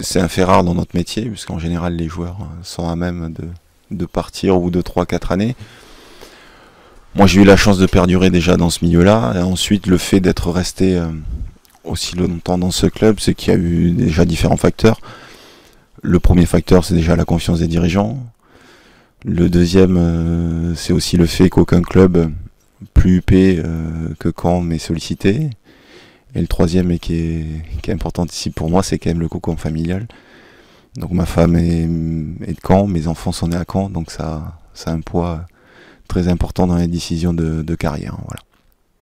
C'est un fait rare dans notre métier, puisqu'en général les joueurs sont à même de partir au bout de 3-4 années. Moi j'ai eu la chance de perdurer déjà dans ce milieu-là, et ensuite le fait d'être resté aussi longtemps dans ce club, c'est qu'il y a eu déjà différents facteurs. Le premier facteur, c'est déjà la confiance des dirigeants. Le deuxième, c'est aussi le fait qu'aucun club plus huppé que Caen m'ait sollicité. Et le troisième, et qui est important ici pour moi, c'est quand même le cocon familial. Donc ma femme est de Caen, mes enfants sont nés à Caen, donc ça a un poids très important dans les décisions de carrière. Voilà.